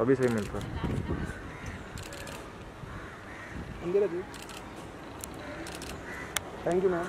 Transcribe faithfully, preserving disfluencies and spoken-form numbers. अभी सही मिलता है जी। Thank you ma'am.